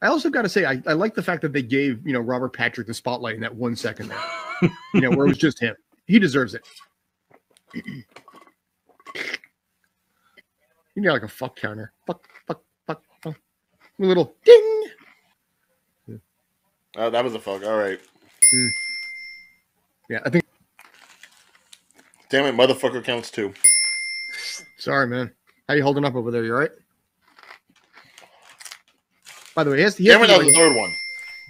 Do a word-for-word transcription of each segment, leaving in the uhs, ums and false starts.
I also got to say, I, I like the fact that they gave, you know, Robert Patrick the spotlight in that one second there, you know, where it was just him. He deserves it. You got like a fuck counter. Fuck, fuck, fuck, fuck. A little ding. Oh, that was a fuck. All right. Mm. Yeah, I think. Damn it, motherfucker counts too. Sorry, man. How you holding up over there? You all right? By the way, he has to. He has Damn to it, that was the third one.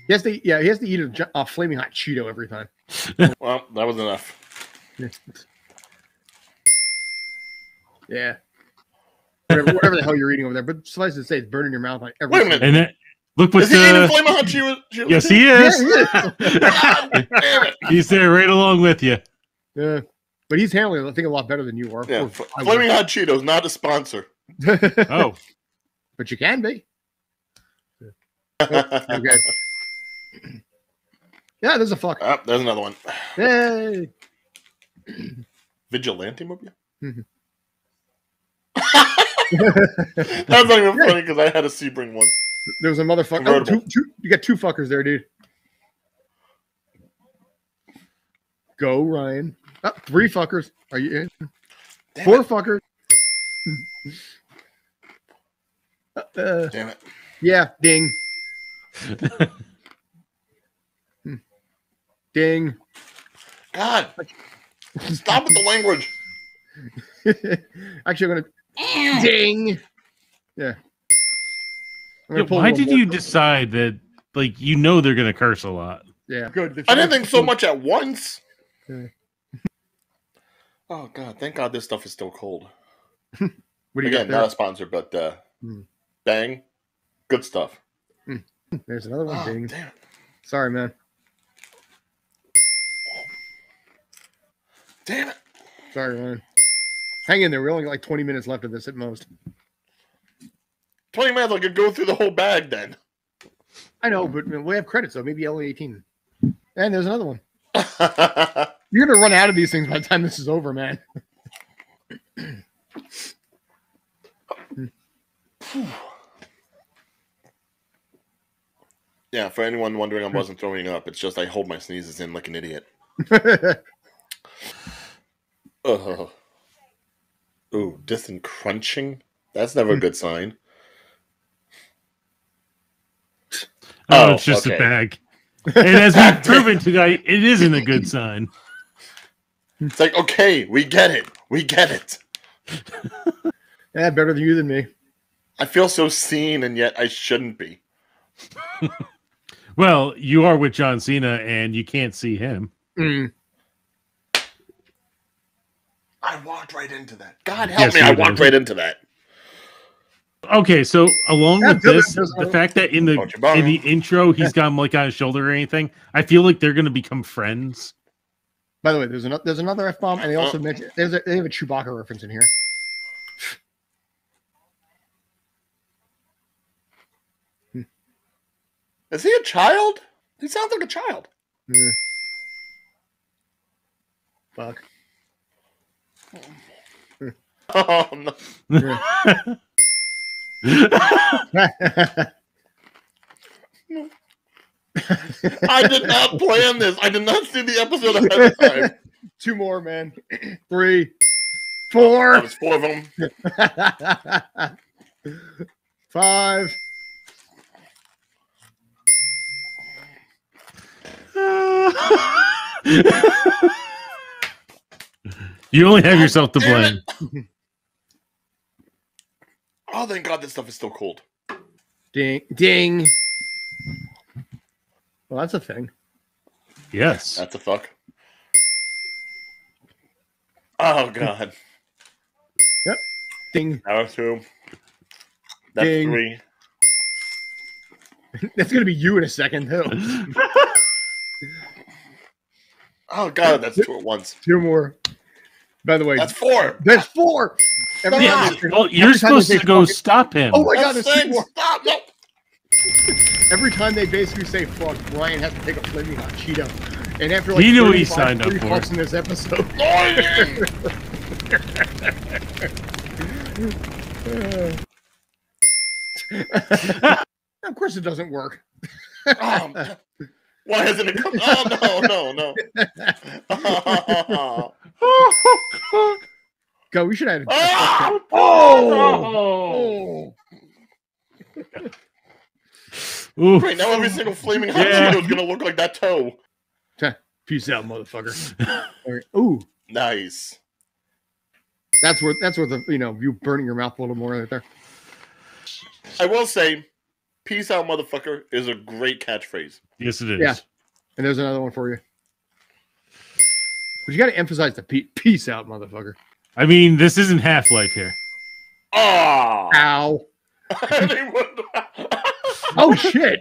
He has to, yeah, he has to eat a uh, flaming hot Cheeto every time. Well, that was enough. Yeah. Whatever, whatever the hell you're eating over there, but suffice to say, it's burning your mouth like every. Wait a minute. And then, look what's. Is he uh, eating flaming hot Cheeto? Yes, he is. Yeah, he is. Damn it. He's there right along with you. Yeah. But he's handling it, I think, a lot better than you are. Yeah, or, Flaming Hot Cheetos, not a sponsor. Oh. But you can be. Oh, okay. Yeah, there's a fuck. Oh, there's another one. Yay. Vigilante movie? That's not even funny because I had a Sebring once. There was a motherfucker. Oh, two, two, you got two fuckers there, dude. Go, Ryan. Oh, three fuckers. Are you in? Damn Four it. fuckers. Uh, Damn it. Yeah, ding. Ding. God. Stop with the language. Actually, I'm going to... Ding. Yeah. Yo, why did you decide that, like, you know they're going to curse a lot? Yeah. Good. I didn't think so much at once. Yeah. Oh, God. Thank God this stuff is still cold. What do you Again, not a sponsor, but uh, mm. bang. Good stuff. Mm. There's another one. Oh, ding. Damn. Sorry, man. Damn it. Sorry, man. Hang in there. We only got like twenty minutes left of this at most. twenty minutes, I could go through the whole bag then. I know, but we have credits, though. Maybe only eighteen. And there's another one. You're gonna run out of these things by the time this is over, man. Yeah, for anyone wondering, I wasn't throwing up. It's just I hold my sneezes in like an idiot. Oh, ooh, distant crunching. That's never a good sign. Oh, oh it's just okay. a bag. And as we've proven tonight, it isn't a good sign. It's like, okay, we get it. We get it. Yeah, better than you than me. I feel so seen, and yet I shouldn't be. Well, you are with John Cena, and you can't see him. Mm. I walked right into that. God help yes, me, I walked did. right into that. Okay, so along yeah, with this, the fact that in the in the intro he's got him like on his shoulder or anything, I feel like they're going to become friends. By the way, there's another there's another F bomb, and they also oh. mentioned there's a, they have a Chewbacca reference in here. Is he a child? He sounds like a child. Yeah. Fuck. Oh no. Yeah. I did not plan this. I did not see the episode ahead of time. Two more, man. Three, four. That was four of them. Five. You only have yourself to blame. Oh, thank God this stuff is still cold. Ding. Ding. Well, that's a thing. Yes. That's a fuck. Oh, God. Yep. Ding. That was two. That's Ding. three. That's going to be you in a second, too. Oh, God, that's two at once. Two more. By the way. That's four. That's four. Every yeah, time, well, you're supposed to go fuck, stop him. Oh my That's God! Saying, stop! No. Every time they basically say "fuck," Brian has to take a flaming hot Cheeto, and after like he knew he signed up for in this episode. Of course it doesn't work. um, why hasn't it come? Oh, no, no, no. Oh. Go, we should have. Oh! Oh! Oh. Ooh. Right now, every single Flamin' Hot yeah. Cheeto is going to look like that toe. Peace out, motherfucker. Right. Ooh. Nice. That's worth, that's worth, you know, you burning your mouth a little more right there. I will say, peace out, motherfucker, is a great catchphrase. Yes, it is. Yeah. And there's another one for you. But you got to emphasize the pe peace out, motherfucker. I mean, this isn't Half-Life here. Oh. Ow. Oh, shit.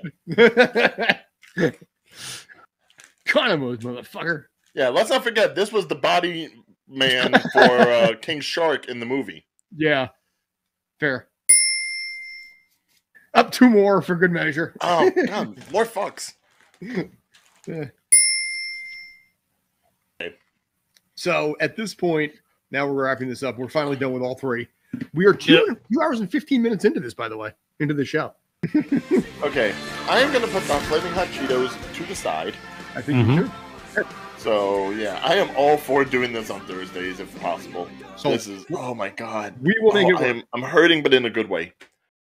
Economos, motherfucker. Yeah, let's not forget, this was the body man for uh, King Shark in the movie. Yeah. Fair. Up two more for good measure. Oh, God. More fucks. Yeah. Okay. So, at this point, now we're wrapping this up. We're finally done with all three. We are two, yep. two hours and fifteen minutes into this, by the way. Into the show. Okay. I am going to put my Flamin' Hot Cheetos to the side. I think mm-hmm. you should. So, yeah. I am all for doing this on Thursdays, if possible. So, this is... Oh, my God. We will make oh, it work. I'm, I'm hurting, but in a good way.